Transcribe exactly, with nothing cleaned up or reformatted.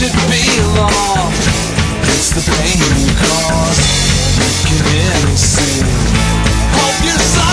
should be lost. It's the pain you cause, making any sin. Hope you're sorry.